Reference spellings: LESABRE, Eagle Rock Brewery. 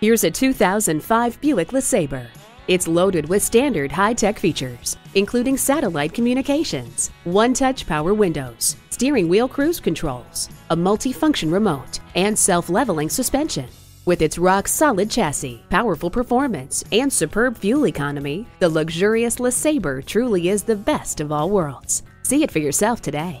Here's a 2005 Buick LeSabre. It's loaded with standard high-tech features, including satellite communications, one-touch power windows, steering wheel cruise controls, a multi-function remote, and self-leveling suspension. With its rock-solid chassis, powerful performance, and superb fuel economy, the luxurious LeSabre truly is the best of all worlds. See it for yourself today.